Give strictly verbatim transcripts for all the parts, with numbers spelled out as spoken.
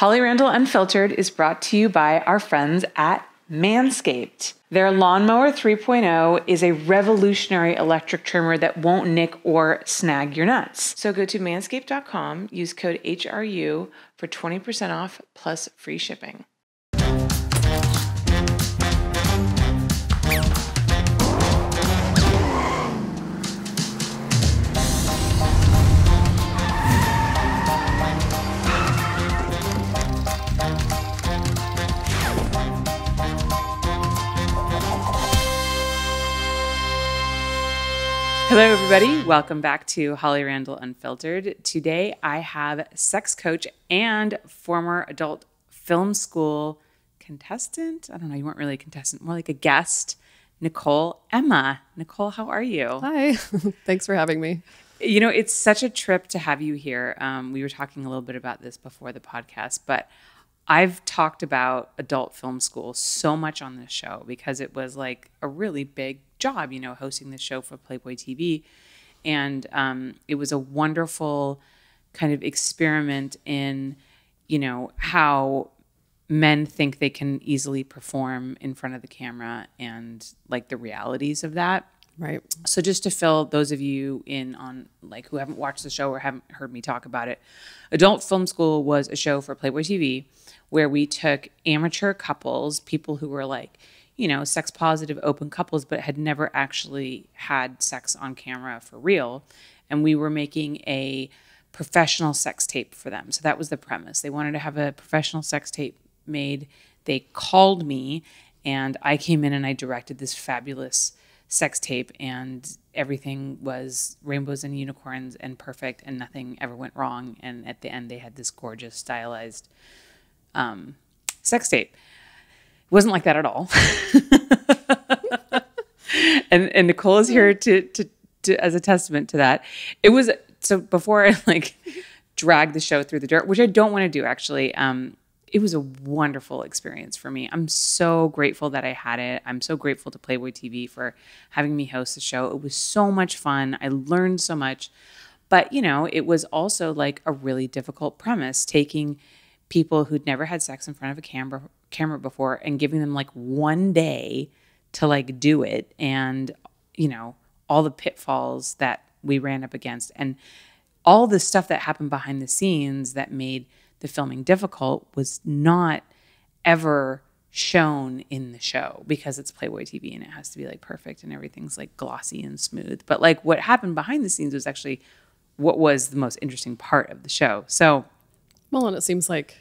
Holly Randall Unfiltered is brought to you by our friends at Manscaped. Their Lawnmower three point oh is a revolutionary electric trimmer that won't nick or snag your nuts. So go to manscaped dot com, use code H R U for twenty percent off plus free shipping. Hello, everybody. Welcome back to Holly Randall Unfiltered. Today, I have sex coach and former adult film school contestant. I don't know. You weren't really a contestant, more like a guest, Nicole Emma. Nicole, how are you? Hi. Thanks for having me. You know, it's such a trip to have you here. Um, we were talking a little bit about this before the podcast, but I've talked about adult film school so much on this show because it was like a really big job, you know, hosting this show for Playboy T V. And um, it was a wonderful kind of experiment in, you know, how men think they can easily perform in front of the camera and like the realities of that. Right. So just to fill those of you in on like who haven't watched the show or haven't heard me talk about it, Adult Film School was a show for Playboy T V where we took amateur couples, people who were like, you know, sex positive, open couples, but had never actually had sex on camera for real. And we were making a professional sex tape for them. So that was the premise. They wanted to have a professional sex tape made. They called me and I came in and I directed this fabulous sex tape and everything was rainbows and unicorns and perfect and nothing ever went wrong. And at the end they had this gorgeous stylized um, sex tape. Wasn't like that at all. and and Nicole is here to, to to as a testament to that. It was so before I like drag the show through the dirt, which I don't want to do actually. Um, it was a wonderful experience for me. I'm so grateful that I had it. I'm so grateful to Playboy T V for having me host the show. It was so much fun. I learned so much, but you know, it was also like a really difficult premise, taking people who'd never had sex in front of a camera camera before and giving them like one day to like do it. And, you know, all the pitfalls that we ran up against and all the stuff that happened behind the scenes that made the filming difficult was not ever shown in the show because it's Playboy T V and it has to be like perfect and everything's like glossy and smooth. But like what happened behind the scenes was actually what was the most interesting part of the show. So, well, and it seems like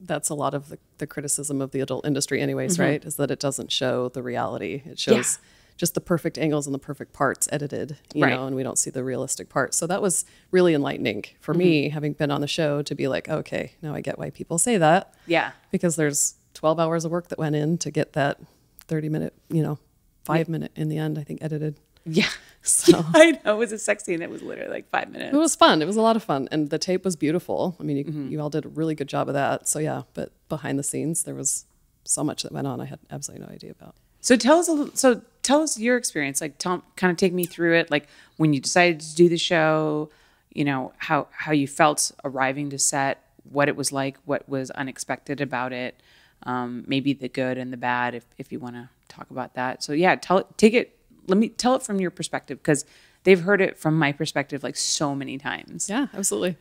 that's a lot of the, the criticism of the adult industry anyways, mm-hmm. right? Is that it doesn't show the reality. It shows yeah. just the perfect angles and the perfect parts edited, you right. know, and we don't see the realistic parts. So that was really enlightening for mm-hmm. me, having been on the show, to be like, okay, now I get why people say that. Yeah. Because there's twelve hours of work that went in to get that thirty minute, you know, five yeah. minute in the end, I think edited. Yeah. So I know it was a sex scene that was literally like five minutes. It was fun. It was a lot of fun. And the tape was beautiful. I mean, you, mm-hmm. you all did a really good job of that. So yeah, but behind the scenes, there was so much that went on. I had absolutely no idea about. So tell us, a little, so tell us your experience, like tell, kind of take me through it. Like when you decided to do the show, you know, how, how you felt arriving to set, what it was like, what was unexpected about it. Um, maybe the good and the bad, if, if you want to talk about that. So yeah, tell take it. Let me tell it from your perspective because they've heard it from my perspective like so many times. Yeah, absolutely.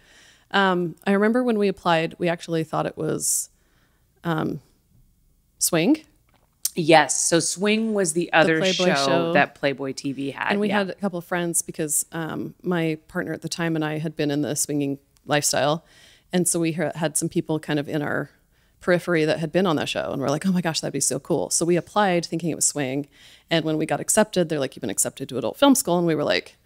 Um, I remember when we applied, we actually thought it was um, Swing. Yes. So Swing was the other the show, show that Playboy T V had. And we yeah. had a couple of friends because um, my partner at the time and I had been in the swinging lifestyle. And so we had some people kind of in our periphery that had been on that show and we're like, oh my gosh, that'd be so cool. So we applied thinking it was Swing. And when we got accepted, they're like, you've been accepted to adult film school. And we were like,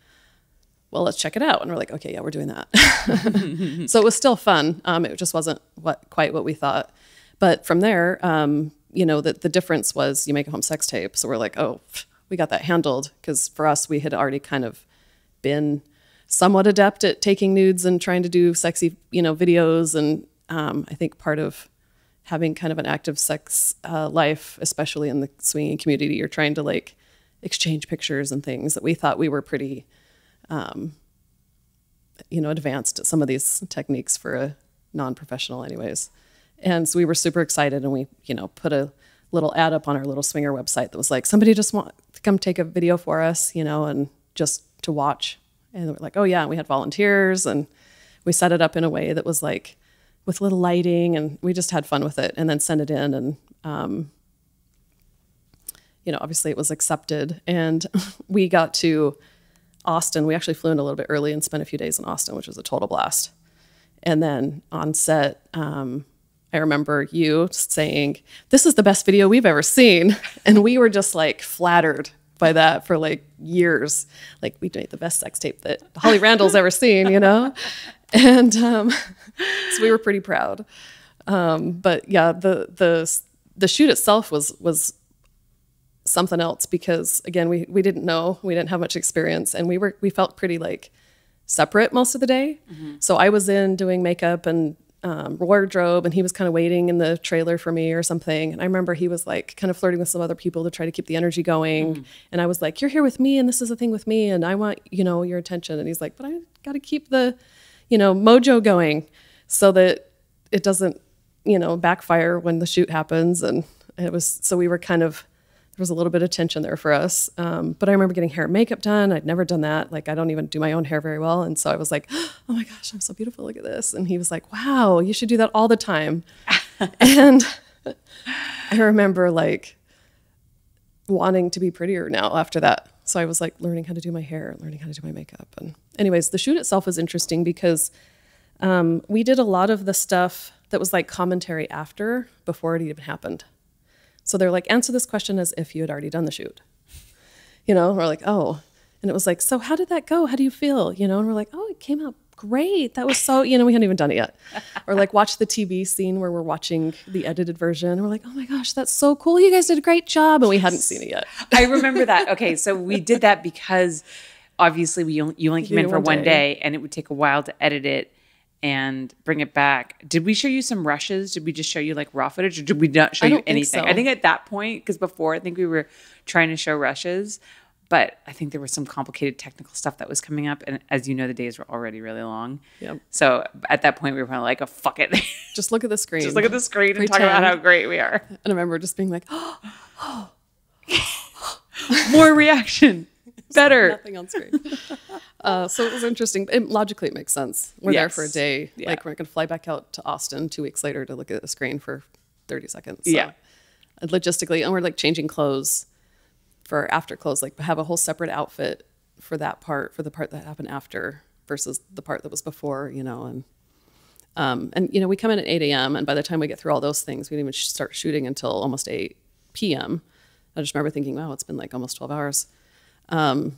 well, let's check it out. And we're like, okay, yeah, we're doing that. So it was still fun. Um, it just wasn't what quite what we thought. But from there, um, you know, the, the difference was you make a home sex tape. So we're like, oh, we got that handled. Because for us, we had already kind of been somewhat adept at taking nudes and trying to do sexy, you know, videos. And um, I think part of having kind of an active sex uh, life, especially in the swinging community, you're trying to like exchange pictures and things that we thought we were pretty, um, you know, advanced at some of these techniques for a non-professional anyways. And so we were super excited, and we, you know, put a little ad up on our little swinger website that was like, somebody just want to come take a video for us, you know, and just to watch. And we're like, oh yeah, and we had volunteers, and we set it up in a way that was like with little lighting, and we just had fun with it, and then sent it in, and um, you know, obviously it was accepted. And we got to Austin. We actually flew in a little bit early and spent a few days in Austin, which was a total blast. And then on set, um, I remember you saying, this is the best video we've ever seen. And we were just like flattered by that for like years. Like, we made the best sex tape that Holly Randall's ever seen, you know? And um, so we were pretty proud. Um, but yeah, the, the, the shoot itself was, was something else, because again, we, we didn't know, we didn't have much experience, and we were, we felt pretty like separate most of the day. Mm-hmm. So I was in doing makeup and Um, wardrobe, and he was kind of waiting in the trailer for me or something. And I remember he was like kind of flirting with some other people to try to keep the energy going. Mm. And I was like, you're here with me, and this is the thing with me, and I want, you know, your attention. And he's like, but I got to keep the, you know, mojo going so that it doesn't, you know, backfire when the shoot happens. And it was, so we were kind of, there was a little bit of tension there for us. Um, but I remember getting hair and makeup done. I'd never done that. Like, I don't even do my own hair very well. And so I was like, oh my gosh, I'm so beautiful. Look at this. And he was like, wow, you should do that all the time. And I remember like wanting to be prettier now after that. So I was like learning how to do my hair, learning how to do my makeup. And anyways, the shoot itself was interesting because um, we did a lot of the stuff that was like commentary after, before it even happened. So they're like, answer this question as if you had already done the shoot, you know? We're like, oh. And it was like, so how did that go? How do you feel? You know, and we're like, oh, it came out great. That was so, you know, we hadn't even done it yet. Or like watch the T V scene where we're watching the edited version. And we're like, oh my gosh, that's so cool. You guys did a great job. And we hadn't seen it yet. I remember that. Okay, so we did that because obviously we only, you only came you in for one day. day, and it would take a while to edit it and bring it back. Did we show you some rushes? Did we just show you like raw footage, or did we not show you anything? I don't think so. I think at that point, because before, I think we were trying to show rushes, but I think there was some complicated technical stuff that was coming up. And as you know, the days were already really long. Yep. So at that point, we were kind of like, oh, fuck it. Just look at the screen. Just look at the screen Pretend. and talk about how great we are. And I remember just being like, oh, oh, oh. More reaction. Better. Nothing on screen. Uh, so it was interesting. It, logically, it makes sense. We're yes. there for a day. Yeah. Like, we're going to fly back out to Austin two weeks later to look at the screen for thirty seconds. So. Yeah. And logistically, and we're like changing clothes for after clothes, like have a whole separate outfit for that part, for the part that happened after versus the part that was before, you know. And, um, and you know, we come in at eight A M and by the time we get through all those things, we didn't even sh start shooting until almost eight P M I just remember thinking, wow, it's been like almost twelve hours. Um,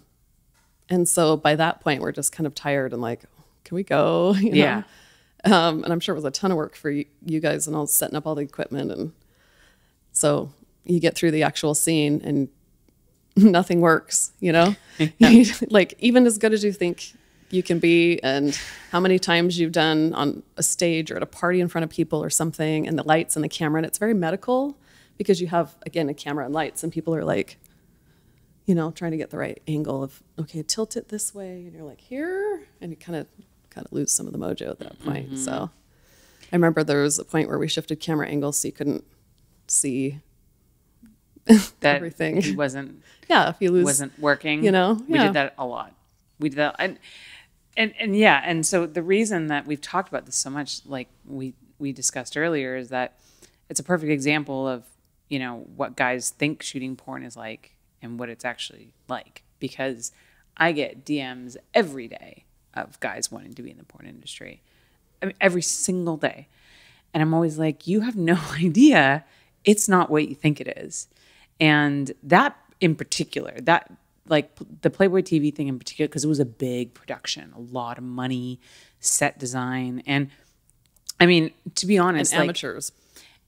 and so by that point, we're just kind of tired and like, can we go? You know? Yeah. Um, and I'm sure it was a ton of work for you, you guys, and all setting up all the equipment. And so you get through the actual scene and nothing works, you know, yeah. Like even as good as you think you can be, and how many times you've done on a stage or at a party in front of people or something, and the lights and the camera, and it's very medical because you have, again, a camera and lights, and people are like, you know, trying to get the right angle of, okay, tilt it this way. And you're like, here, and you kind of kind of lose some of the mojo at that point. Mm-hmm. So I remember there was a point where we shifted camera angles so you couldn't see that everything. He wasn't, yeah, if you lose, wasn't working, you know, yeah. We did that a lot. We did that. And, and, and yeah. And so the reason that we've talked about this so much, like we, we discussed earlier, is that it's a perfect example of, you know, what guys think shooting porn is like and what it's actually like, because I get D Ms every day of guys wanting to be in the porn industry. I mean, every single day. And I'm always like, you have no idea. It's not what you think it is. And that in particular, that like the Playboy T V thing in particular, because it was a big production, a lot of money, set design. And I mean, to be honest, and like, amateurs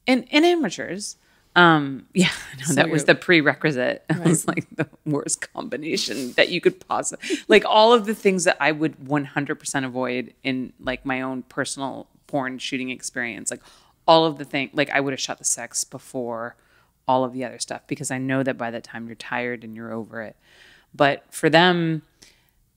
and, and amateurs, Um, yeah, no, so that was the prerequisite. Right. It was like the worst combination that you could possibly, like all of the things that I would one hundred percent avoid in like my own personal porn shooting experience, like all of the thing, like I would have shot the sex before all of the other stuff, because I know that by the time you're tired and you're over it. But for them,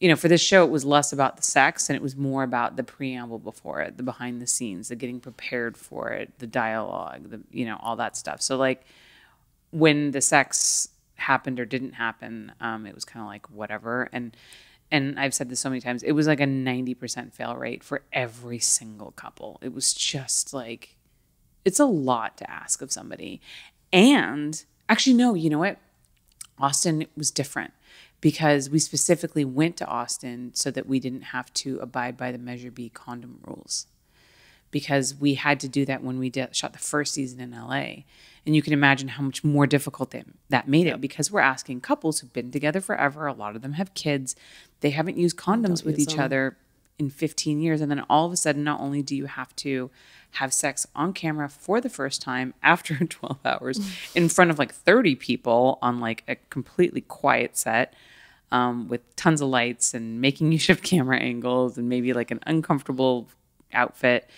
you know, for this show, it was less about the sex and it was more about the preamble before it, the behind the scenes, the getting prepared for it, the dialogue, the, you know, all that stuff. So like when the sex happened or didn't happen, um, it was kind of like whatever. And, and I've said this so many times, it was like a ninety percent fail rate for every single couple. It was just like, it's a lot to ask of somebody. And actually, no, you know what? Austin was different, because we specifically went to Austin so that we didn't have to abide by the Measure B condom rules, because we had to do that when we did, shot the first season in L A. And you can imagine how much more difficult they, that made it, because we're asking couples who've been together forever. A lot of them have kids. They haven't used condoms with each other in fifteen years. And then all of a sudden, not only do you have to have sex on camera for the first time after twelve hours in front of like thirty people on like a completely quiet set um, with tons of lights and making you shift camera angles and maybe like an uncomfortable outfit,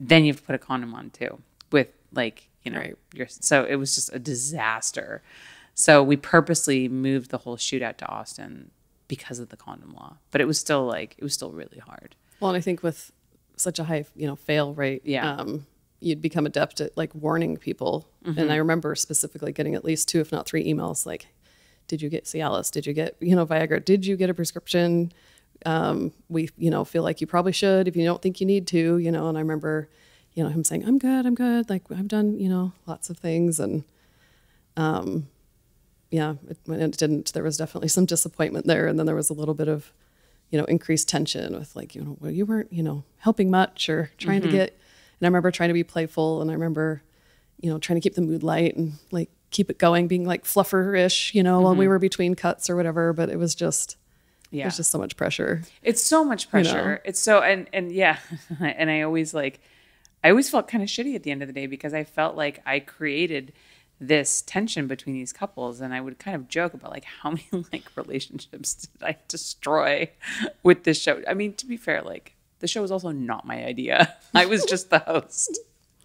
then you have to put a condom on too with like, you know, right. your, so it was just a disaster. So we purposely moved the whole shoot out to Austin because of the condom law, but it was still like, it was still really hard. Well, and I think with such a high, you know, fail rate, yeah. um, you'd become adept at like warning people. Mm-hmm. And I remember specifically getting at least two, if not three emails, like, did you get Cialis? Did you get, you know, Viagra? Did you get a prescription? Um, we, you know, feel like you probably should if you don't think you need to, you know? And I remember, you know, him saying, I'm good, I'm good. Like I've done, you know, lots of things. And, um, yeah, it, when it didn't, there was definitely some disappointment there. And then there was a little bit of, you know, increased tension with like, you know, well, you weren't, you know, helping much or trying mm-hmm. to get, and I remember trying to be playful. And I remember, you know, trying to keep the mood light and like, keep it going, being like fluffer-ish, you know, mm-hmm. while we were between cuts or whatever, but it was just, yeah. There's just so much pressure. It's so much pressure. You know? It's so, and, and yeah. And I always like, I always felt kind of shitty at the end of the day, because I felt like I created this tension between these couples. And I would kind of joke about like, how many like relationships did I destroy with this show? I mean, to be fair, like the show was also not my idea. I was just the host.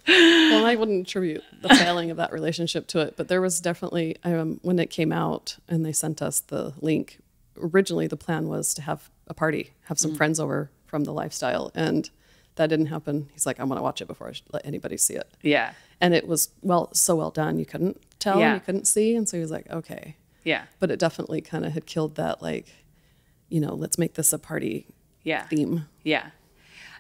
Well, I wouldn't attribute the failing of that relationship to it, but there was definitely, um, when it came out and they sent us the link, originally the plan was to have a party, have some mm. friends over from the lifestyle, and that didn't happen. He's like, I want to watch it before I should let anybody see it. Yeah. And it was well, so well done. You couldn't tell, yeah. you couldn't see. And so he was like, okay. Yeah. But it definitely kind of had killed that, like, you know, let's make this a party yeah. theme. Yeah.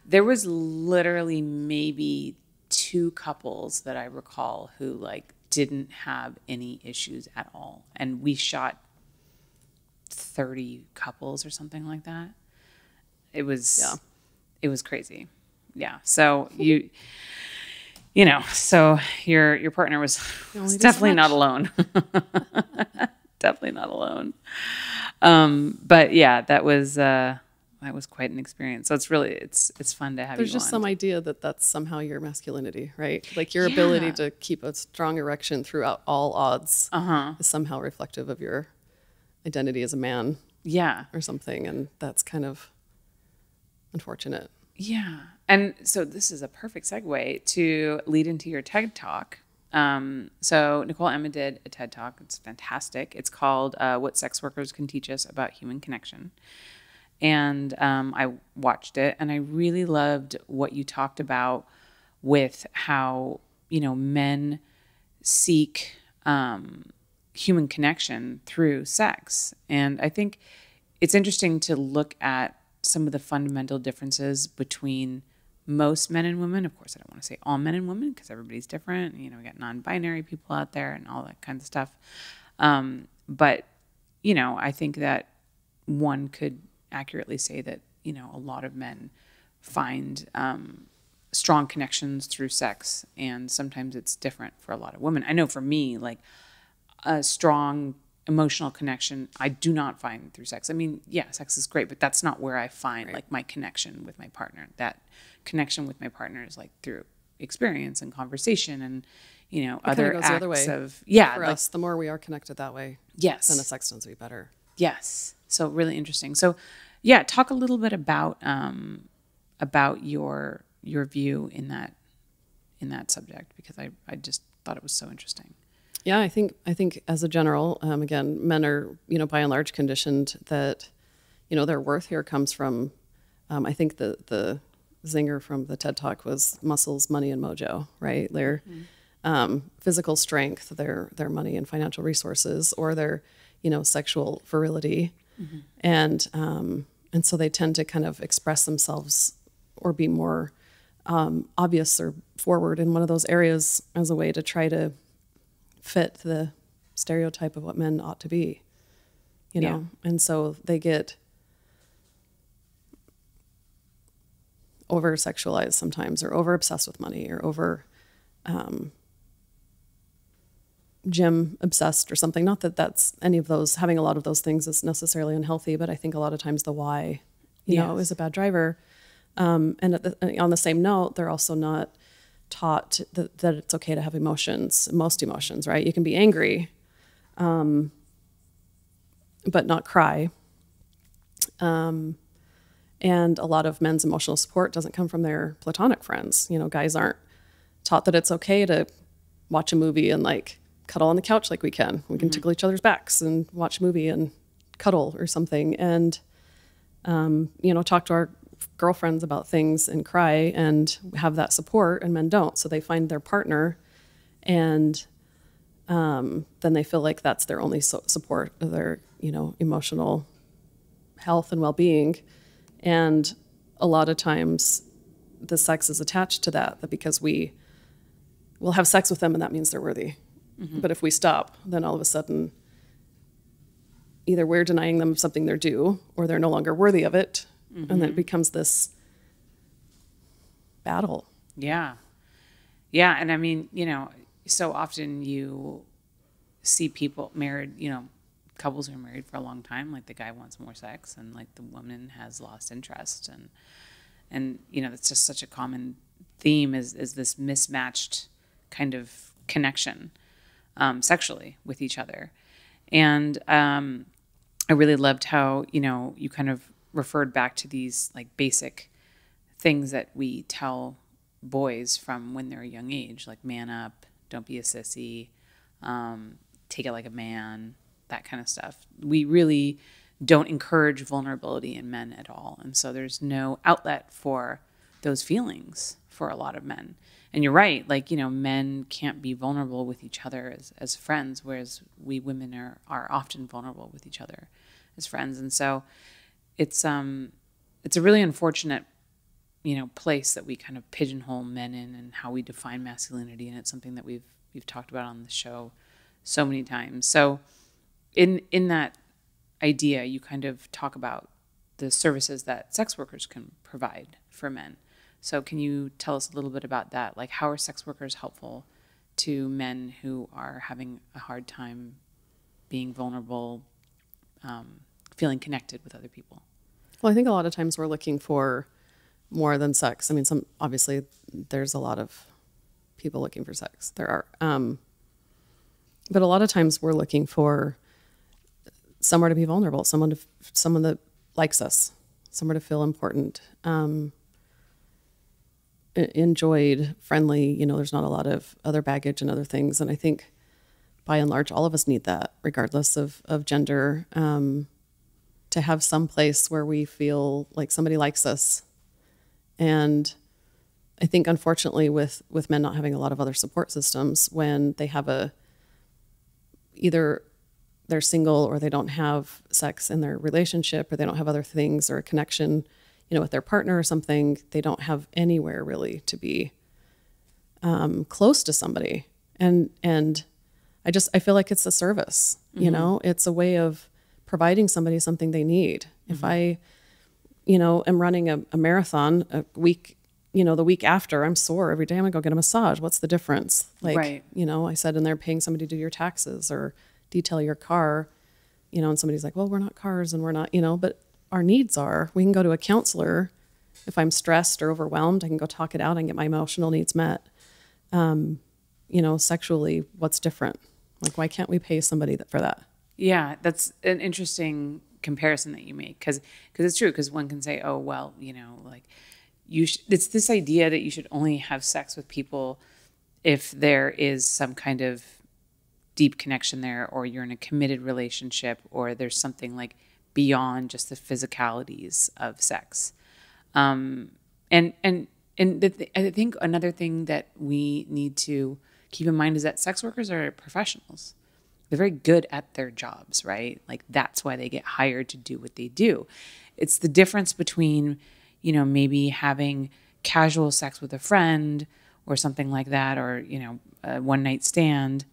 There was literally maybe two couples that I recall who like didn't have any issues at all. And we shot thirty couples or something like that. It was, yeah. it was crazy. Yeah. So you, you know, so your, your partner was, was definitely not alone. Definitely not alone. Um, but yeah, that was, uh, that was quite an experience. So it's really, it's, it's fun to have. There's you just on. some idea that that's somehow your masculinity, right? Like your yeah. ability to keep a strong erection throughout all odds uh-huh. is somehow reflective of your identity as a man, yeah, or something, and that's kind of unfortunate. Yeah, and so this is a perfect segue to lead into your TED Talk. Um, so Nicole Emma did a TED Talk. It's fantastic. It's called uh, "What Sex Workers Can Teach Us About Human Connection," and um, I watched it, and I really loved what you talked about with how, you know, men seek. Um, human connection through sex. And I think it's interesting to look at some of the fundamental differences between most men and women. Of course, I don't want to say all men and women because everybody's different. You know, we got non-binary people out there and all that kind of stuff. Um, but, you know, I think that one could accurately say that, you know, a lot of men find um, strong connections through sex. And sometimes it's different for a lot of women. I know for me, like, a strong emotional connection I do not find through sex. I mean, yeah, sex is great, but that's not where I find right. like my connection with my partner. That connection with my partner is like through experience and conversation and, you know, it other acts the other way. of, yeah. For like, us, the more we are connected that way, yes, then the sex tends to be better. Yes. So really interesting. So yeah, talk a little bit about, um, about your, your view in that, in that subject, because I, I just thought it was so interesting. Yeah, I think I think as a general, um, again, men are, you know, by and large conditioned that you know, their worth here comes from, um, I think the, the zinger from the TED Talk was muscles, money, and mojo, right? Their mm-hmm. um, physical strength, their, their money and financial resources, or their, you know, sexual virility. Mm-hmm. And, um, and so they tend to kind of express themselves or be more um, obvious or forward in one of those areas as a way to try to fit the stereotype of what men ought to be, you know? Yeah. And so they get over sexualized sometimes, or over obsessed with money, or over um, gym obsessed or something. Not that that's any of those, having a lot of those things is necessarily unhealthy, but I think a lot of times the why, you yes. know, is a bad driver. Um, and at the, on the same note, they're also not taught that, that it's okay to have emotions, most emotions, right? You can be angry, um, but not cry. Um, and a lot of men's emotional support doesn't come from their platonic friends. You know, guys aren't taught that it's okay to watch a movie and like cuddle on the couch like we can. We can mm-hmm. tickle each other's backs and watch a movie and cuddle or something. And, um, you know, talk to our girlfriends about things and cry and have that support, and men don't. So they find their partner, and um, then they feel like that's their only so support, their, you know, emotional health and well-being. And a lot of times the sex is attached to that, that because we will have sex with them and that means they're worthy. Mm-hmm. But if we stop, then all of a sudden either we're denying them something they're due, or they're no longer worthy of it. Mm-hmm. And then it becomes this battle. Yeah. Yeah. And I mean, you know, so often you see people married, you know, couples are married for a long time, like the guy wants more sex and like the woman has lost interest, and and you know, that's just such a common theme, is is this mismatched kind of connection um sexually with each other. And um I really loved how, you know, you kind of referred back to these like basic things that we tell boys from when they're a young age, like man up, don't be a sissy, um take it like a man, that kind of stuff. We really don't encourage vulnerability in men at all. And so there's no outlet for those feelings for a lot of men. And you're right, like, you know, men can't be vulnerable with each other as, as friends, whereas we women are, are often vulnerable with each other as friends. And so it's, um, it's a really unfortunate, you know, place that we kind of pigeonhole men in, and how we define masculinity. And it's something that we've, we've talked about on the show so many times. So In, in that idea, you kind of talk about the services that sex workers can provide for men. So can you tell us a little bit about that? Like, how are sex workers helpful to men who are having a hard time being vulnerable, um, feeling connected with other people? Well, I think a lot of times we're looking for more than sex. I mean, some obviously there's a lot of people looking for sex. There are. Um, but a lot of times we're looking for somewhere to be vulnerable, someone to, someone that likes us, somewhere to feel important, um, enjoyed, friendly. You know, there's not a lot of other baggage and other things. And I think by and large, all of us need that, regardless of, of gender, um, to have some place where we feel like somebody likes us. And I think, unfortunately, with, with men not having a lot of other support systems, when they have a, either they're single, or they don't have sex in their relationship, or they don't have other things or a connection, you know, with their partner or something, they don't have anywhere really to be um, close to somebody. And, and I just, I feel like it's a service, mm-hmm. you know, it's a way of providing somebody something they need. Mm-hmm. If I, you know, am running a, a marathon a week, you know, the week after I'm sore every day, I'm gonna go get a massage. What's the difference? Like, right. you know, I said in there, paying somebody to do your taxes or detail your car, you know, and somebody's like, well, we're not cars and we're not, you know, but our needs are, we can go to a counselor. If I'm stressed or overwhelmed, I can go talk it out and get my emotional needs met. Um, you know, sexually, what's different? Like, why can't we pay somebody that, for that? Yeah, that's an interesting comparison that you make, because because it's true, because one can say, oh, well, you know, like you sh it's this idea that you should only have sex with people if there is some kind of deep connection there, or you're in a committed relationship, or there's something like beyond just the physicalities of sex. Um, and and and the th I think another thing that we need to keep in mind is that sex workers are professionals. They're very good at their jobs, right? Like, that's why they get hired to do what they do. It's the difference between, you know, maybe having casual sex with a friend or something like that, or, you know, a one night stand,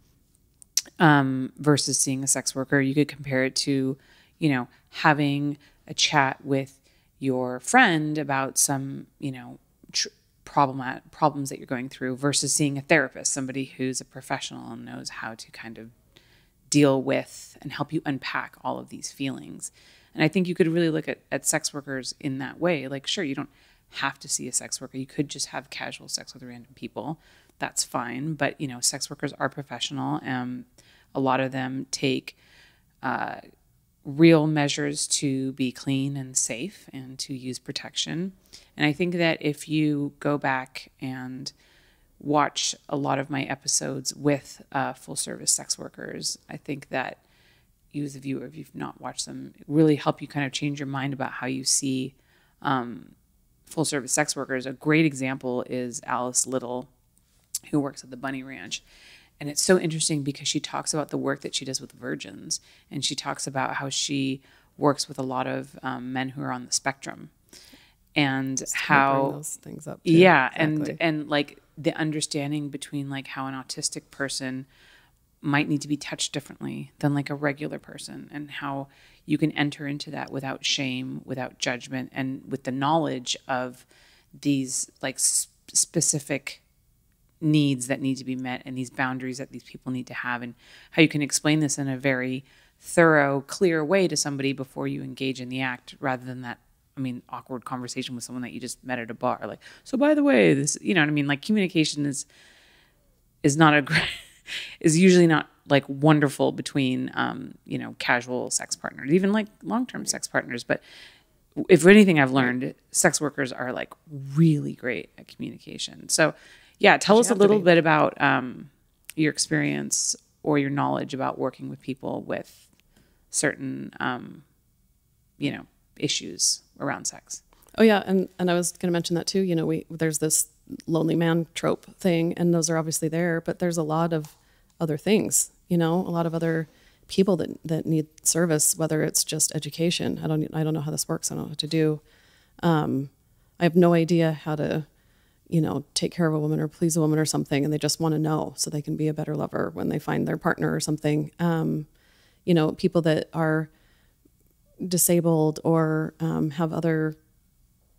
um, versus seeing a sex worker. You could compare it to, you know, having a chat with your friend about some, you know, tr problem, problems that you're going through, versus seeing a therapist, somebody who's a professional and knows how to kind of deal with and help you unpack all of these feelings. And I think you could really look at, at sex workers in that way. Like, sure, you don't have to see a sex worker. You could just have casual sex with random people. That's fine. But, you know, sex workers are professional. Um, a lot of them take uh, real measures to be clean and safe and to use protection. And I think that if you go back and watch a lot of my episodes with uh, full service sex workers, I think that you as a viewer, if you've not watched them, really help you kind of change your mind about how you see um, full service sex workers. A great example is Alice Little, who works at the Bunny Ranch. And it's so interesting because she talks about the work that she does with virgins. And she talks about how she works with a lot of um, men who are on the spectrum. And just how bring those things up too. Yeah. Exactly. And, and like the understanding between like how an autistic person might need to be touched differently than like a regular person, and how you can enter into that without shame, without judgment, and with the knowledge of these like sp specific needs that need to be met and these boundaries that these people need to have, and how you can explain this in a very thorough, clear way to somebody before you engage in the act, rather than that, I mean, awkward conversation with someone that you just met at a bar. Like, so by the way, this, you know what I mean? Like, communication is, is not a great, is usually not like wonderful between, um, you know, casual sex partners, even like long-term sex partners. But if anything, I've learned sex workers are like really great at communication. So yeah, tell us a little bit about, um, your experience or your knowledge about working with people with certain, um, you know, issues around sex. Oh yeah. And, and I was going to mention that too. You know, we, there's this lonely man trope thing, and those are obviously there, but there's a lot of other things, you know, a lot of other people that, that need service, whether it's just education. I don't, I don't know how this works. I don't know what to do. Um, I have no idea how to, you know, take care of a woman or please a woman or something. And they just want to know so they can be a better lover when they find their partner or something. Um, you know, people that are disabled or um, have other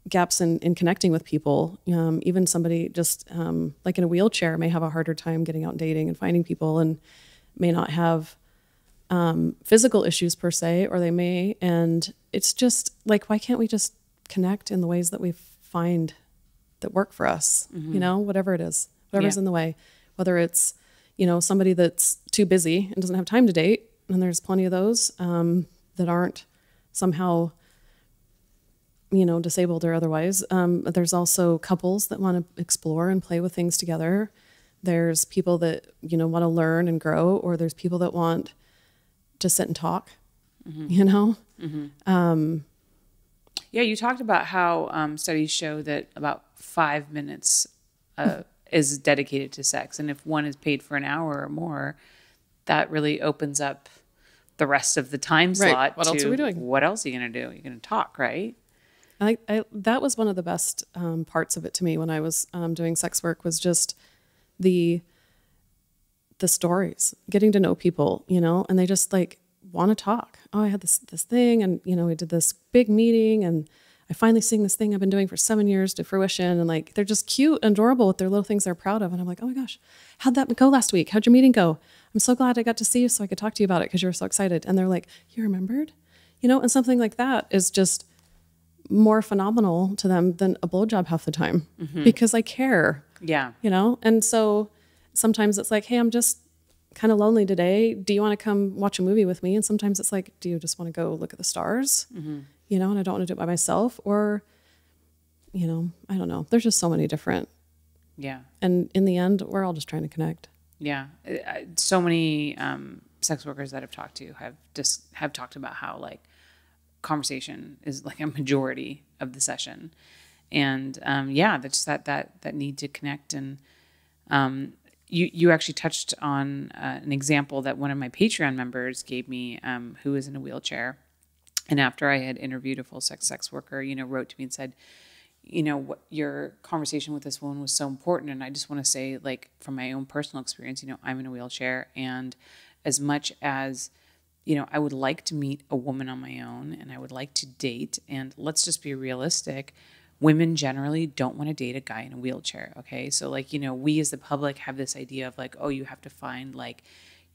gaps in, in connecting with people. Um, even somebody just um, like in a wheelchair may have a harder time getting out and dating and finding people, and may not have um, physical issues per se, or they may. And it's just like, why can't we just connect in the ways that we find that work for us? Mm-hmm. You know, whatever it is, whatever's yeah. in the way, whether it's, you know, somebody that's too busy and doesn't have time to date. And there's plenty of those um, that aren't somehow, you know, disabled or otherwise. Um, there's also couples that want to explore and play with things together. There's people that, you know, want to learn and grow, or there's people that want to sit and talk, mm-hmm. you know? Mm-hmm. um, yeah, you talked about how um, studies show that about five minutes uh, is dedicated to sex. And if one is paid for an hour or more, that really opens up the rest of the time slot. Right. What else are we doing? What else are you going to do? You're going to talk, right? I, I, that was one of the best um, parts of it to me when I was um, doing sex work, was just the, the stories, getting to know people, you know, and they just like want to talk. Oh, I had this, this thing, and, you know, we did this big meeting, and I finally seen this thing I've been doing for seven years to fruition. And like, they're just cute and adorable with their little things they're proud of. And I'm like, oh my gosh, how'd that go last week? How'd your meeting go? I'm so glad I got to see you so I could talk to you about it because you were so excited. And they're like, you remembered, you know, and something like that is just more phenomenal to them than a blowjob half the time, mm-hmm. because I care. Yeah. You know? And so sometimes it's like, hey, I'm just kind of lonely today. Do you want to come watch a movie with me? And sometimes it's like, do you just want to go look at the stars? Mm-hmm. You know, and I don't want to do it by myself, or, you know, I don't know. There's just so many different. Yeah. And in the end, we're all just trying to connect. Yeah. So many um, sex workers that I've talked to have just have talked about how like conversation is like a majority of the session. And um, yeah, that's that that that need to connect. And um, you you actually touched on uh, an example that one of my Patreon members gave me, um, who is in a wheelchair, and after I had interviewed a full sex sex worker, you know, wrote to me and said, you know, what, your conversation with this woman was so important, and I just want to say, like, from my own personal experience, you know, I'm in a wheelchair, and as much as, you know, I would like to meet a woman on my own, and I would like to date, and let's just be realistic. Women generally don't want to date a guy in a wheelchair, okay? So, like, you know, we as the public have this idea of, like, oh, you have to find, like,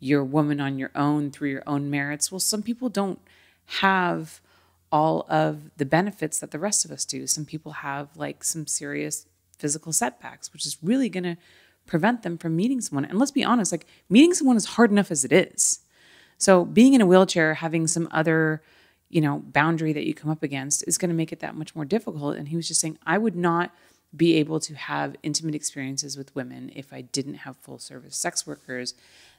your woman on your own through your own merits. Well, some people don't have all of the benefits that the rest of us do. Some people have, like, some serious physical setbacks, which is really going to prevent them from meeting someone. And let's be honest, like, meeting someone is hard enough as it is. So being in a wheelchair, having some other, you know, boundary that you come up against is going to make it that much more difficult. And he was just saying, I would not be able to have intimate experiences with women if I didn't have full service sex workers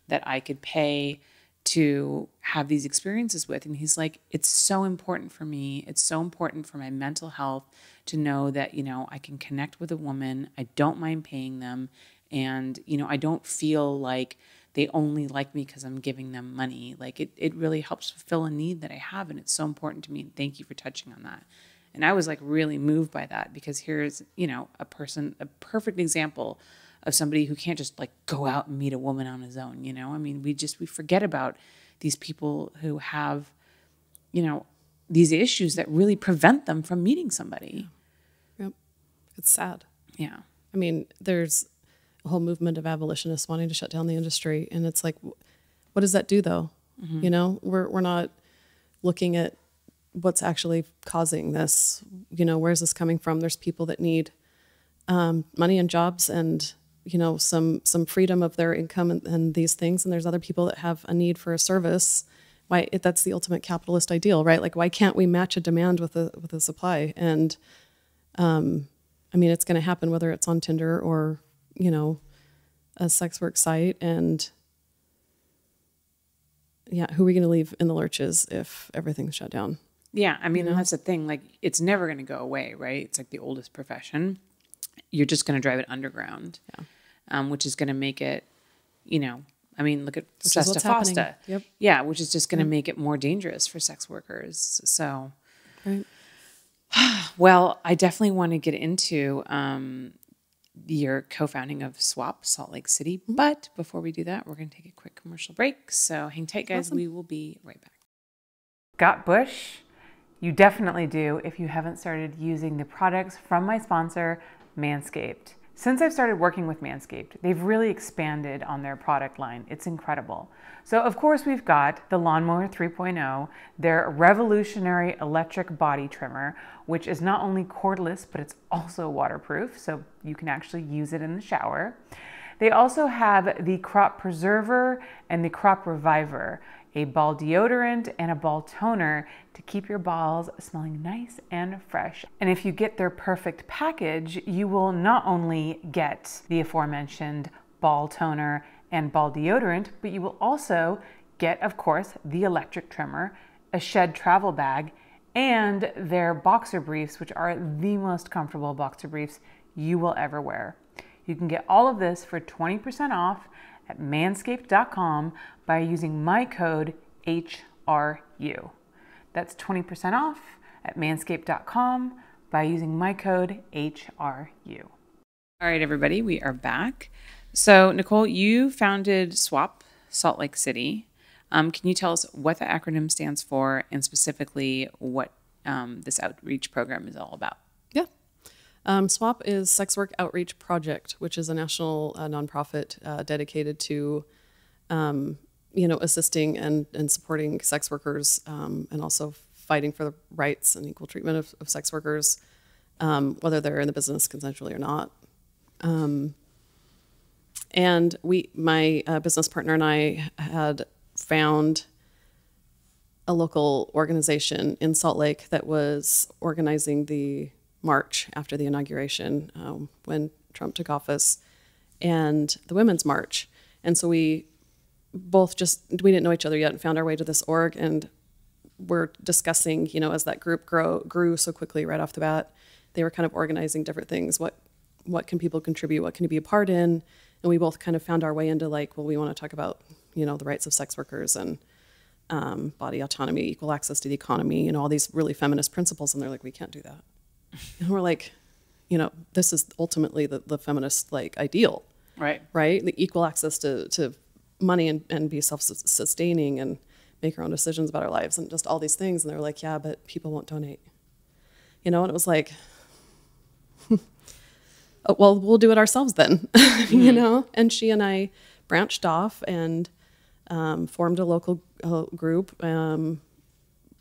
that I could pay to have these experiences with. And he's like, it's so important for me. It's so important for my mental health to know that, you know, I can connect with a woman. I don't mind paying them. And, you know, I don't feel like they only like me because I'm giving them money. Like, it, it really helps fulfill a need that I have, and it's so important to me, and thank you for touching on that. And I was, like, really moved by that, because here's, you know, a person, a perfect example of somebody who can't just, like, go out and meet a woman on his own, you know? I mean, we just, we forget about these people who have, you know, these issues that really prevent them from meeting somebody. Yeah. Yep. It's sad. Yeah. I mean, there's a whole movement of abolitionists wanting to shut down the industry. And it's like, what does that do though? Mm-hmm. You know, we're, we're not looking at what's actually causing this. You know, where's this coming from? There's people that need um, money and jobs and, you know, some, some freedom of their income and, and these things. And there's other people that have a need for a service. Why it, that's the ultimate capitalist ideal, right? Like, why can't we match a demand with a, with a supply? And um, I mean, it's going to happen whether it's on Tinder or, you know, a sex work site. And yeah, who are we going to leave in the lurches if everything's shut down? Yeah. I mean, you know? That's the thing. Like, it's never going to go away, right? It's like the oldest profession. You're just going to drive it underground, yeah. um, which is going to make it, you know, I mean, look at SESTA-FOSTA. Yep. Yeah. Which is just going to yep. make it more dangerous for sex workers. So, right. Well, I definitely want to get into, um, your co-founding of SWAP Salt Lake City. But before we do that, we're going to take a quick commercial break. So hang tight, guys. Awesome. We will be right back. Got bush? You definitely do if you haven't started using the products from my sponsor, Manscaped. Since I've started working with Manscaped, they've really expanded on their product line. It's incredible. So of course we've got the Lawnmower three point oh, their revolutionary electric body trimmer, which is not only cordless, but it's also waterproof, so you can actually use it in the shower. They also have the Crop Preserver and the Crop Reviver, a ball deodorant and a ball toner to keep your balls smelling nice and fresh. And if you get their perfect package, you will not only get the aforementioned ball toner and ball deodorant, but you will also get, of course, the electric trimmer, a shed travel bag, and their boxer briefs, which are the most comfortable boxer briefs you will ever wear. You can get all of this for twenty percent off at manscaped dot com by using my code H R U. That's twenty percent off at manscaped dot com by using my code H R U. All right, everybody, we are back. So, Nicole, you founded SWAP Salt Lake City. Um, can you tell us what the acronym stands for and specifically what um, this outreach program is all about? Yeah. Um, SWAP is Sex Work Outreach Project, which is a national uh, nonprofit uh, dedicated to, um, you know, assisting and, and supporting sex workers um, and also fighting for the rights and equal treatment of, of sex workers, um, whether they're in the business consensually or not. Um, And we, my uh, business partner and I had found a local organization in Salt Lake that was organizing the march after the inauguration um, when Trump took office, and the Women's March. And so we both just, we didn't know each other yet and found our way to this org and were discussing, you know, as that group grow, grew so quickly right off the bat, they were kind of organizing different things. What, what can people contribute? What can you be a part in? And we both kind of found our way into like, well, we want to talk about, you know, the rights of sex workers and um, body autonomy, equal access to the economy, and all these really feminist principles. And they're like, we can't do that. And we're like, you know, this is ultimately the, the feminist like ideal, right? Right. The equal access to, to money and, and be self-sustaining and make our own decisions about our lives and just all these things. And they're like, yeah, but people won't donate, you know? And it was like, oh, well, we'll do it ourselves then, mm-hmm. you know? And she and I branched off and um, formed a local uh, group um,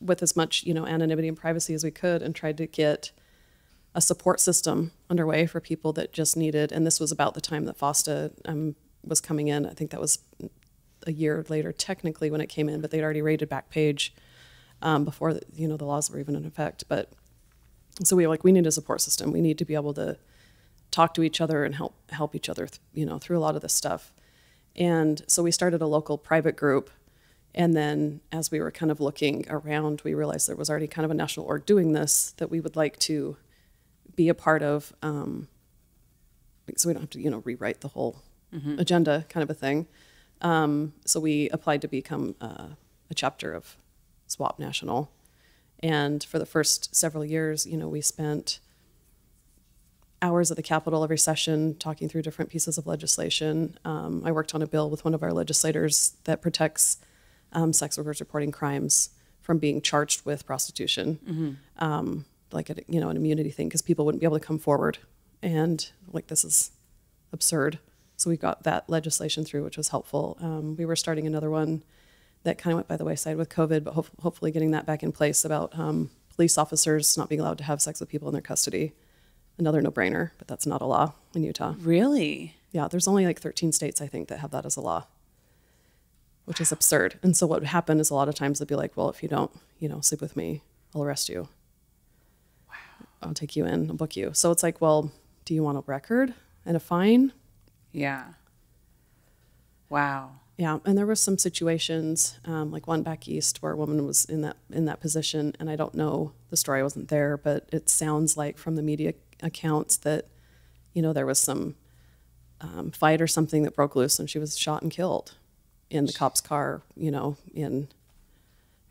with as much, you know, anonymity and privacy as we could, and tried to get a support system underway for people that just needed, and this was about the time that FOSTA um, was coming in. I think that was a year later technically when it came in, but they'd already raided Backpage um, before, the, you know, the laws were even in effect. But so we were like, we need a support system. We need to be able to talk to each other and help help each other, you know, through a lot of this stuff. And so we started a local private group. And then as we were kind of looking around, we realized there was already kind of a national org doing this that we would like to be a part of. Um, so we don't have to, you know, rewrite the whole mm-hmm. agenda kind of a thing. Um, so we applied to become uh, a chapter of SWAP National. And for the first several years, you know, we spent hours at the Capitol every session talking through different pieces of legislation. Um, I worked on a bill with one of our legislators that protects um, sex workers reporting crimes from being charged with prostitution, mm-hmm. um, like, a, you know, an immunity thing, because people wouldn't be able to come forward. And like, this is absurd. So we got that legislation through, which was helpful. Um, we were starting another one that kind of went by the wayside with COVID, but ho hopefully getting that back in place about um, police officers not being allowed to have sex with people in their custody. Another no-brainer, but that's not a law in Utah. Really? Yeah, there's only like thirteen states, I think, that have that as a law, which wow. is absurd. And so what would happen is a lot of times they'd be like, well, if you don't, you know, sleep with me, I'll arrest you. Wow. I'll take you in, I'll book you. So it's like, well, do you want a record and a fine? Yeah. Wow. Yeah, and there were some situations, um, like one back east where a woman was in that in that position, and I don't know the story, I wasn't there, but it sounds like from the media accounts that, you know, there was some um, fight or something that broke loose, and she was shot and killed in the cop's car, you know, in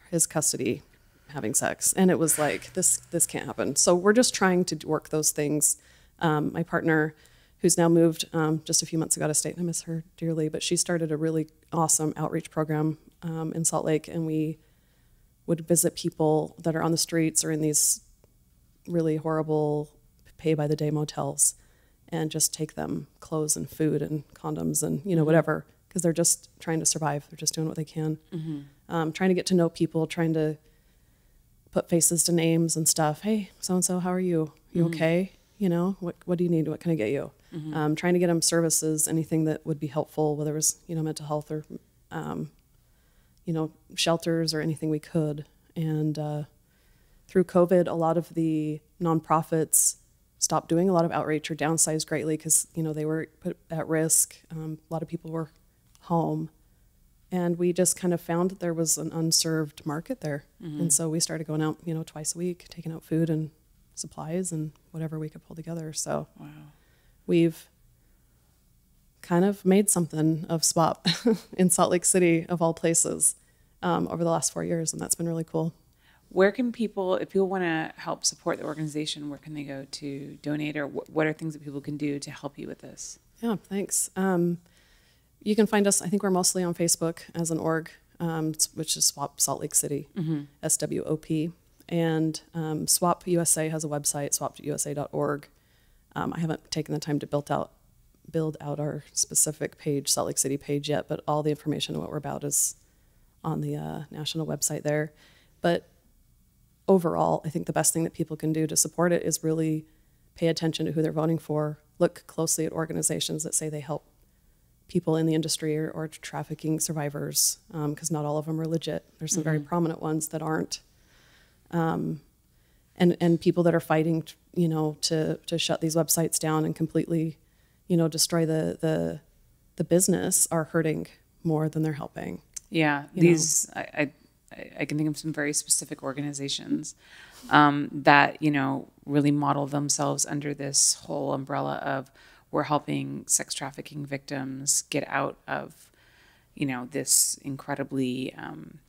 his custody, having sex. And it was like, this this can't happen. So we're just trying to work those things. Um, my partner, who's now moved um, just a few months ago to state, and I miss her dearly, but she started a really awesome outreach program um, in Salt Lake, and we would visit people that are on the streets or in these really horrible pay-by-the-day motels and just take them clothes and food and condoms and, you know, whatever, because they're just trying to survive. They're just doing what they can. Mm-hmm. um, trying to get to know people, trying to put faces to names and stuff. Hey, so-and-so, how are you? You mm-hmm. okay? You know, what, what do you need? What can I get you? Mm-hmm. um, trying to get them services, anything that would be helpful, whether it was, you know, mental health or, um, you know, shelters or anything we could. And uh, through COVID, a lot of the nonprofits stopped doing a lot of outreach or downsized greatly because, you know, they were put at risk. Um, a lot of people were home. And we just kind of found that there was an unserved market there. Mm-hmm. And so we started going out, you know, twice a week, taking out food and supplies and whatever we could pull together. So. Wow. We've kind of made something of SWAP in Salt Lake City, of all places, um, over the last four years, and that's been really cool. Where can people, if people want to help support the organization, where can they go to donate, or wh what are things that people can do to help you with this? Yeah, thanks. Um, you can find us, I think we're mostly on Facebook as an org, um, which is SWAP Salt Lake City, mm-hmm. S W O P. And um, SWAP U S A has a website, swap U S A dot org. Um, I haven't taken the time to build out, build out our specific page, Salt Lake City page yet, but all the information on what we're about is on the uh, national website there. But overall, I think the best thing that people can do to support it is really pay attention to who they're voting for, look closely at organizations that say they help people in the industry or, or trafficking survivors, because um, not all of them are legit. There's some mm-hmm. very prominent ones that aren't. Um, And, and people that are fighting, you know, to, to shut these websites down and completely, you know, destroy the, the, the business are hurting more than they're helping. Yeah. These, I, I I, I can think of some very specific organizations um, that, you know, really model themselves under this whole umbrella of we're helping sex trafficking victims get out of, you know, this incredibly um,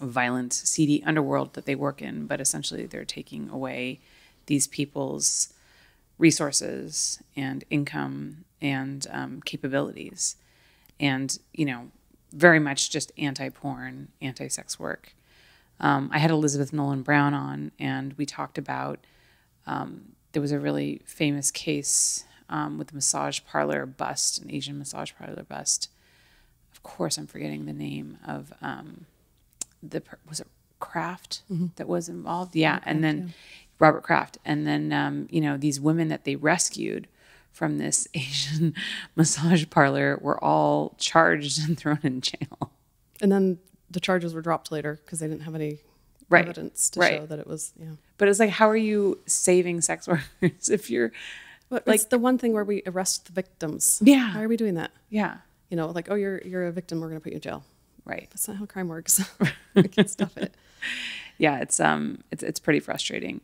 violent, seedy underworld that they work in. But essentially they're taking away these people's resources and income and um, capabilities and, you know, very much just anti-porn, anti-sex work. Um, I had Elizabeth Nolan Brown on, and we talked about, um, there was a really famous case um, with a massage parlor bust, an Asian massage parlor bust. Of course, I'm forgetting the name of um, the, was it Kraft mm-hmm. that was involved? Yeah, okay, and then yeah. Robert Kraft. And then, um, you know, these women that they rescued from this Asian massage parlor were all charged and thrown in jail. And then the charges were dropped later because they didn't have any right. evidence to right. show that it was, yeah. But it's like, how are you saving sex workers if you're... Well, like, it's the one thing where we arrest the victims. Yeah. How are we doing that? Yeah. You know, like, oh, you're, you're a victim, we're going to put you in jail. Right. That's not how crime works. We can stop it. Yeah, it's, um, it's, it's pretty frustrating.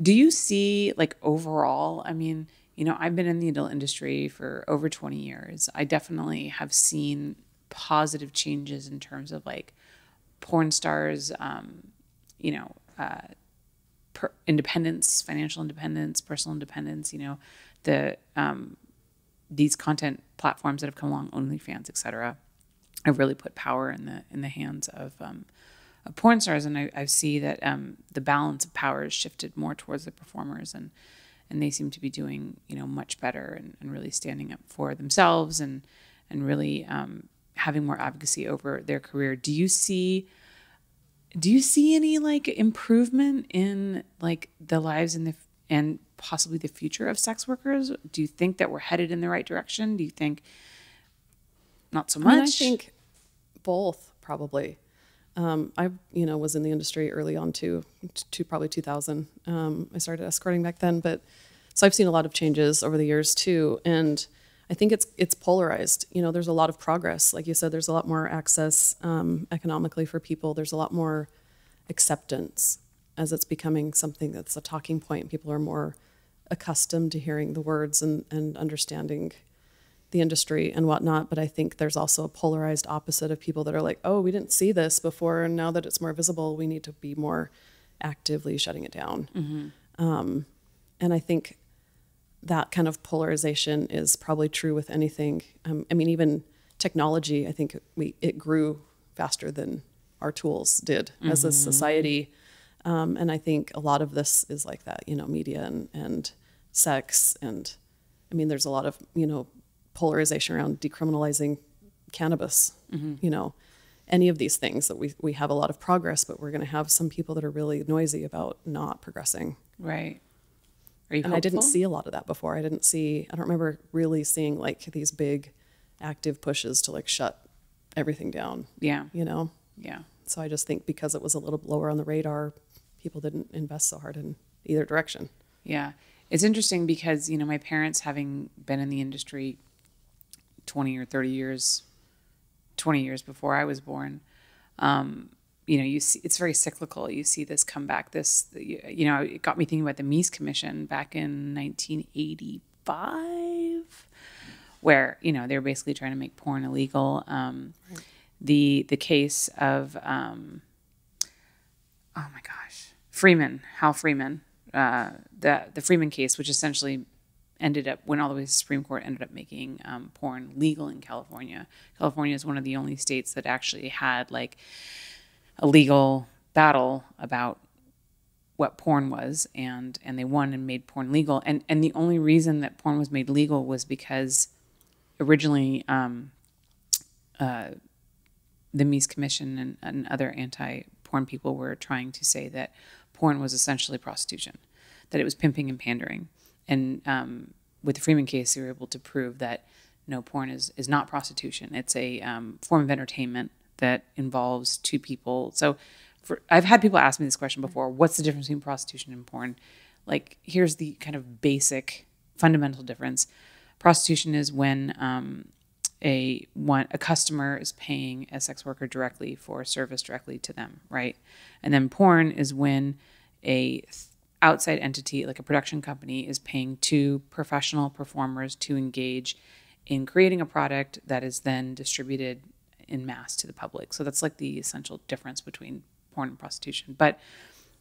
Do you see, like, overall, I mean... You know, I've been in the adult industry for over twenty years. I definitely have seen positive changes in terms of like porn stars, um, you know, uh, per independence, financial independence, personal independence, you know, the um, these content platforms that have come along, OnlyFans, et cetera, have really put power in the, in the hands of, um, of porn stars. And I, I see that um, the balance of power has shifted more towards the performers, and And they seem to be doing, you know, much better and, and really standing up for themselves and and really um, having more advocacy over their career. Do you see, do you see any like improvement in like the lives and the and possibly the future of sex workers? Do you think that we're headed in the right direction? Do you think not so much? I mean, I think both probably. Um, I, you know, was in the industry early on too, to probably two thousand. Um, I started escorting back then, but so I've seen a lot of changes over the years too. And I think it's, it's polarized. You know, there's a lot of progress. Like you said, there's a lot more access, um, economically for people. There's a lot more acceptance as it's becoming something that's a talking point. People are more accustomed to hearing the words and, and understanding the industry and whatnot. But I think there's also a polarized opposite of people that are like, oh, we didn't see this before, and now that it's more visible, we need to be more actively shutting it down. Mm-hmm. Um, and I think that kind of polarization is probably true with anything. Um, I mean, even technology, I think we, it grew faster than our tools did mm-hmm. as a society. Um, and I think a lot of this is like that, you know, media and, and sex. And I mean, there's a lot of, you know, polarization around decriminalizing cannabis, mm-hmm. you know, any of these things that we, we have a lot of progress, but we're going to have some people that are really noisy about not progressing. Right. Are you and hopeful? I didn't see a lot of that before. I didn't see, I don't remember really seeing like these big active pushes to like shut everything down. Yeah. You know? Yeah. So I just think because it was a little lower on the radar, people didn't invest so hard in either direction. Yeah. It's interesting because, you know, my parents having been in the industry twenty or thirty years, twenty years before I was born, um, you know, you see, it's very cyclical. You see this comeback, this, you know, it got me thinking about the Meese Commission back in nineteen eighty-five, where, you know, they were basically trying to make porn illegal. Um, right. The, the case of, um, oh my gosh, Freeman, Hal Freeman, uh, the, the Freeman case, which essentially ended up, went all the way to the Supreme Court, ended up making um, porn legal in California. California is one of the only states that actually had like a legal battle about what porn was, and and they won and made porn legal. And and the only reason that porn was made legal was because originally um, uh, the Meese Commission and, and other anti-porn people were trying to say that porn was essentially prostitution, that it was pimping and pandering. And um, with the Freeman case, they were able to prove that no, porn is, is not prostitution. It's a um, form of entertainment that involves two people. So for, I've had people ask me this question before, what's the difference between prostitution and porn? Like, here's the kind of basic fundamental difference. Prostitution is when um, a one a customer is paying a sex worker directly for a service directly to them, right? And then porn is when a outside entity like a production company is paying two professional performers to engage in creating a product that is then distributed in mass to the public. So that's like the essential difference between porn and prostitution. But,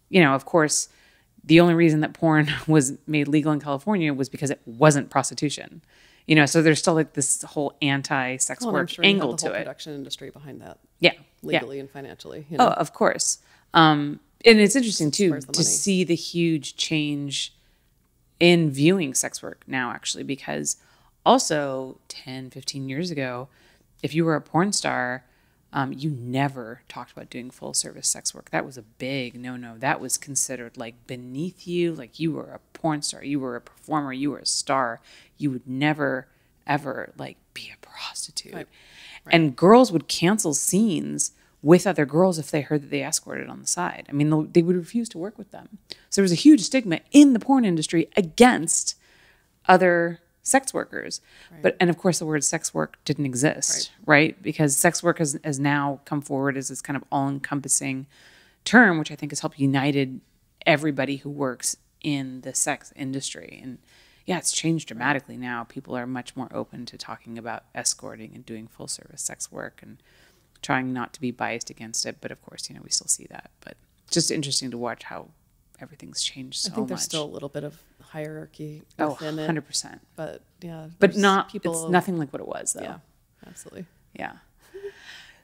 you know, of course, the only reason that porn was made legal in California was because it wasn't prostitution. You know, so there's still like this whole anti-sex well, work I'm sure angle you have the whole to it. Production industry behind that, yeah, legally yeah. and financially. You know? Oh, of course. Um, and it's interesting too to see the huge change in viewing sex work now, actually, because also ten, fifteen years ago, if you were a porn star, um, you never talked about doing full service sex work. That was a big no-no. That was considered like beneath you. Like you were a porn star, you were a performer, you were a star. You would never, ever like be a prostitute. Right. Right. And girls would cancel scenes with other girls if they heard that they escorted on the side. I mean, they would refuse to work with them. So there was a huge stigma in the porn industry against other sex workers. Right. But, and of course the word sex work didn't exist, right? right? Because sex work has, has now come forward as this kind of all encompassing term, which I think has helped united everybody who works in the sex industry. And yeah, it's changed dramatically now. People are much more open to talking about escorting and doing full service sex work and trying not to be biased against it. But of course, you know, we still see that, but it's just interesting to watch how everything's changed so much. I think there's much. Still a little bit of hierarchy within it. Oh, one hundred percent. It. But yeah. But not, people, it's nothing like what it was though. Yeah, absolutely. Yeah.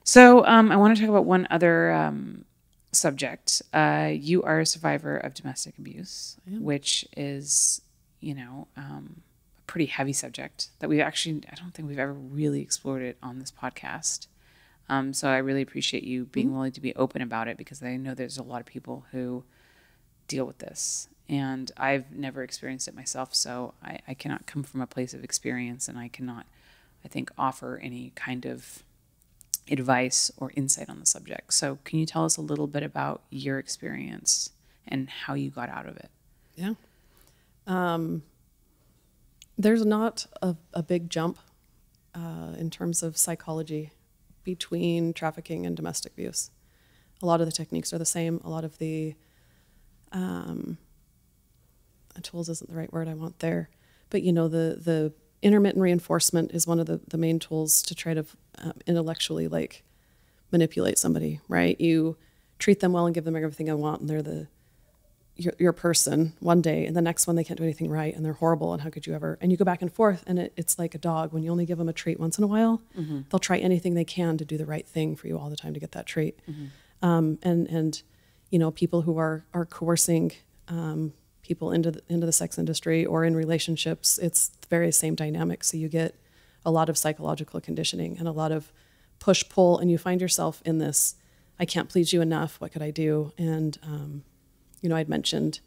So um, I want to talk about one other um, subject. Uh, you are a survivor of domestic abuse, which is, you know, um, a pretty heavy subject that we've actually, I don't think we've ever really explored it on this podcast. Um, so I really appreciate you being mm-hmm. willing to be open about it, because I know there's a lot of people who deal with this, and I've never experienced it myself, so I, I cannot come from a place of experience, and I cannot, I think, offer any kind of advice or insight on the subject. So can you tell us a little bit about your experience and how you got out of it? Yeah. Um, there's not a, a big jump uh, in terms of psychology between trafficking and domestic abuse. A lot of the techniques are the same. A lot of the Um, tools isn't the right word I want there, but you know, the, the intermittent reinforcement is one of the, the main tools to try to um, intellectually like manipulate somebody, right? You treat them well and give them everything I want, and they're the, your, your person one day, and the next one they can't do anything right and they're horrible, and how could you ever, and you go back and forth, and it, it's like a dog. When you only give them a treat once in a while, mm-hmm. they'll try anything they can to do the right thing for you all the time to get that treat. Mm-hmm. um, and, and you know, people who are, are coercing um, people into the, into the sex industry or in relationships, it's the very same dynamic. So you get a lot of psychological conditioning and a lot of push-pull, and you find yourself in this, I can't please you enough, what could I do? And, um, you know, I'd mentioned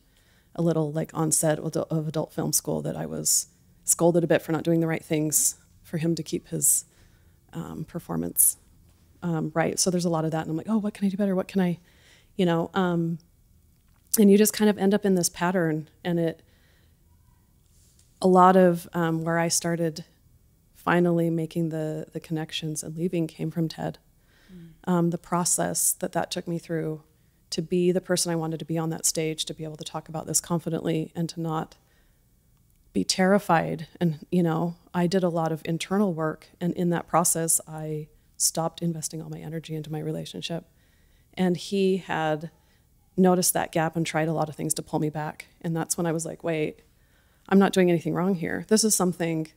a little like on set of Adult Film School that I was scolded a bit for not doing the right things for him to keep his um, performance um, right. So there's a lot of that, and I'm like, oh, what can I do better? What can I... You know, um, and you just kind of end up in this pattern, and it, a lot of um, where I started finally making the, the connections and leaving came from TED. Mm. Um, the process that that took me through to be the person I wanted to be on that stage, to be able to talk about this confidently and to not be terrified. And, you know, I did a lot of internal work, and in that process, I stopped investing all my energy into my relationship. And he had noticed that gap and tried a lot of things to pull me back. And that's when I was like, wait, I'm not doing anything wrong here. This is something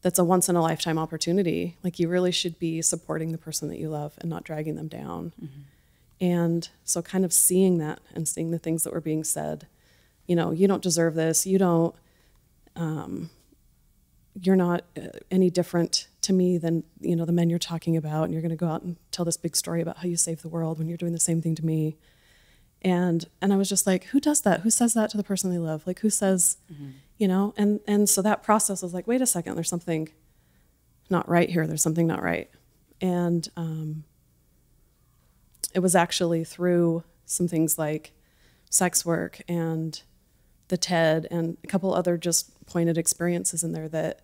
that's a once in a lifetime opportunity. Like, you really should be supporting the person that you love and not dragging them down. Mm-hmm. And so kind of seeing that and seeing the things that were being said, you know, you don't deserve this. You don't, um, you're not any different to me than, you know, the men you're talking about, and you're going to go out and tell this big story about how you saved the world when you're doing the same thing to me. And, and I was just like, who does that? Who says that to the person they love? Like, who says, mm-hmm. you know, and, and so that process was like, wait a second, there's something not right here. There's something not right. And, um, it was actually through some things like sex work and the TED and a couple other just pointed experiences in there that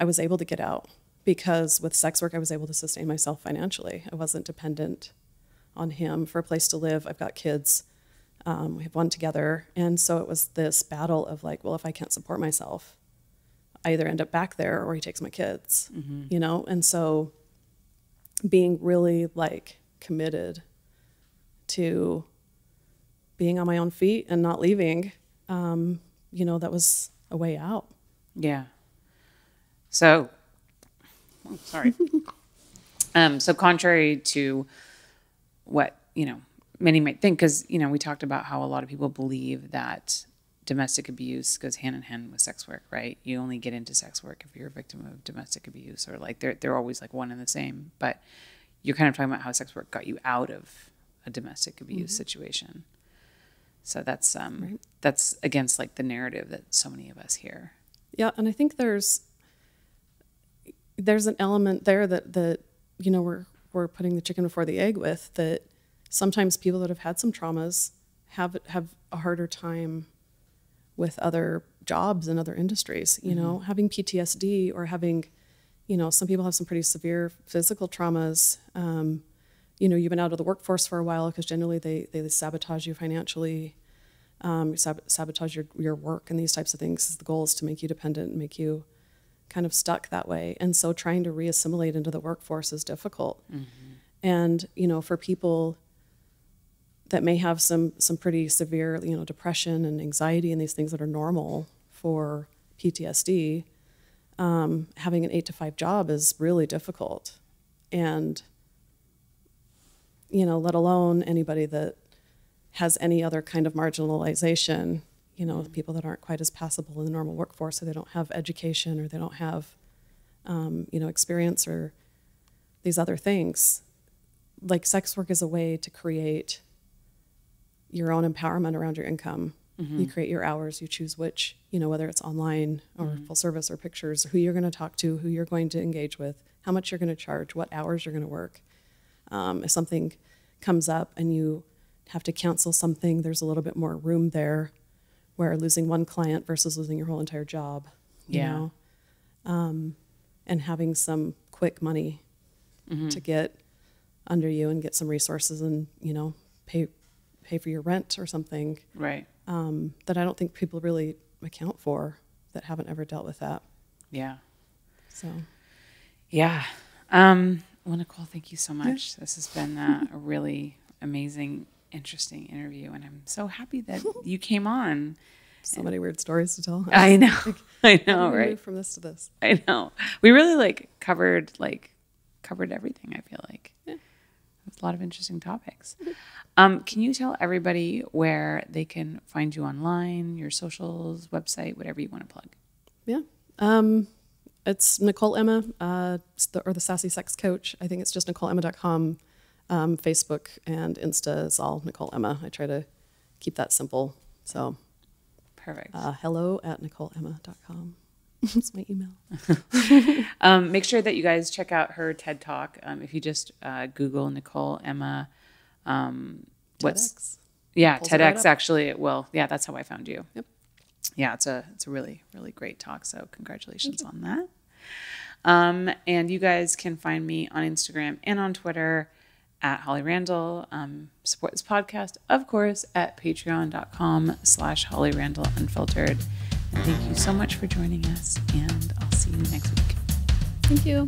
I was able to get out, because with sex work, I was able to sustain myself financially. I wasn't dependent on him for a place to live. I've got kids. Um, we have one together. And so it was this battle of like, well, if I can't support myself, I either end up back there or he takes my kids, mm-hmm. you know? And so being really like committed to being on my own feet and not leaving, um, you know, that was a way out. Yeah. So, oh, sorry. um, so contrary to what, you know, many might think, because, you know, we talked about how a lot of people believe that domestic abuse goes hand in hand with sex work, right? You only get into sex work if you're a victim of domestic abuse, or like they're, they're always like one and the same. But you're kind of talking about how sex work got you out of a domestic abuse mm-hmm. situation. So that's, um, right. that's against like the narrative that so many of us hear. Yeah. And I think there's, there's an element there that, that, you know, we're, we're putting the chicken before the egg with, that sometimes people that have had some traumas have, have a harder time with other jobs and other industries, you mm-hmm. know, having P T S D or having, you know, some people have some pretty severe physical traumas. Um, you know, you've been out of the workforce for a while because generally they, they sabotage you financially, um, sab sabotage your, your work and these types of things. The goal is to make you dependent and make you kind of stuck that way. And so trying to reassimilate into the workforce is difficult. Mm-hmm. And, you know, for people that may have some, some pretty severe, you know, depression and anxiety and these things that are normal for P T S D, um, having an eight to five job is really difficult. And, you know, let alone anybody that has any other kind of marginalization, you know, mm-hmm. people that aren't quite as passable in the normal workforce, so they don't have education or they don't have, um, you know, experience or these other things. Like sex work is a way to create your own empowerment around your income. Mm-hmm. You create your hours, you choose which, you know, whether it's online or mm-hmm. full service or pictures, who you're going to talk to, who you're going to engage with, how much you're going to charge, what hours you're going to work. Um, if something comes up and you have to cancel something, there's a little bit more room there where losing one client versus losing your whole entire job, you yeah. know, um, and having some quick money mm-hmm. to get under you and get some resources and, you know, pay pay for your rent or something, right? Um, that I don't think people really account for that haven't ever dealt with that. Yeah. So. Yeah. Um, well, Nicole, thank you so much. Yeah. This has been uh, a really amazing, interesting interview, and I'm so happy that you came on. So and many weird stories to tell. I know. Like, I know, right? Move from this to this. I know. We really like covered like covered everything, I feel like. Yeah. A lot of interesting topics. Um, can you tell everybody where they can find you online, your socials, website, whatever you want to plug? Yeah. Um, it's Nicole Emma, uh, or the Sassy Sex Coach. I think it's just Nicole Emma dot com. Um, Facebook and Insta is all Nicole Emma. I try to keep that simple. So perfect. Uh, hello at Nicole Emma dot com. That's my email. um, make sure that you guys check out her TED Talk. Um, if you just uh, Google Nicole Emma, um, what's TEDx. Yeah, Pulls TEDx. It right actually, it will. Yeah, that's how I found you. Yep. Yeah, it's a it's a really really great talk. So congratulations on that. Um, and you guys can find me on Instagram and on Twitter at Holly Randall. Um, support this podcast, of course, at patreon dot com slash Holly Randall Unfiltered. And thank you so much for joining us, and I'll see you next week. Thank you.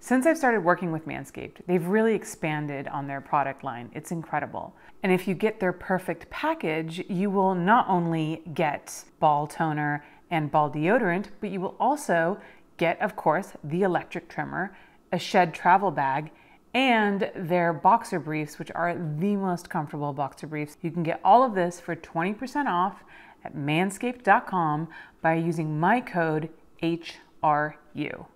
Since I've started working with Manscaped, they've really expanded on their product line. It's incredible. And if you get their perfect package, you will not only get ball toner and ball deodorant, but you will also get, of course, the electric trimmer, a shed travel bag, and their boxer briefs, which are the most comfortable boxer briefs. You can get all of this for twenty percent off at manscaped dot com by using my code H R U.